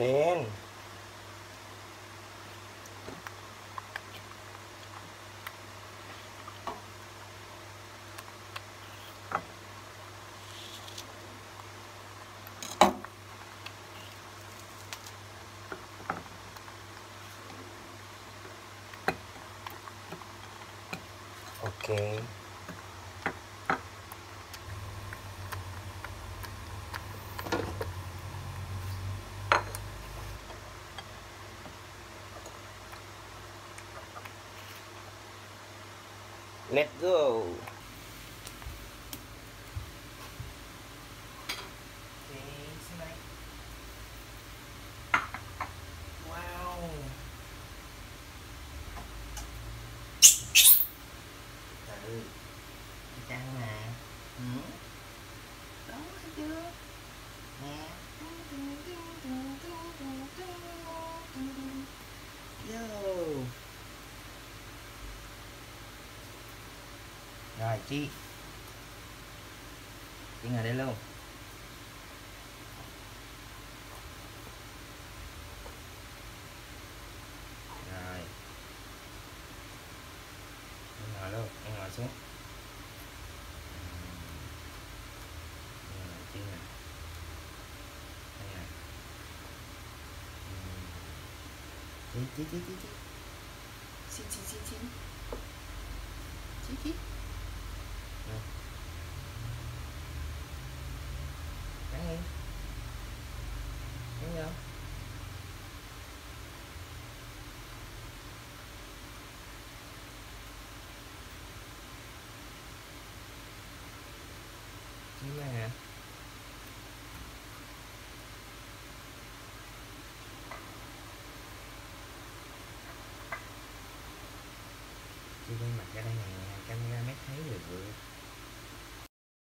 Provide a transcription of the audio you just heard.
Sen. Okay. Let's go. Rồi Chi ngồi đây luôn. Rồi ngồi luôn, em ngồi xuống. Chi nè. Chi. Cắn đi. Cắn vô. Chính là hả? Chị đi mặt ra đây nè.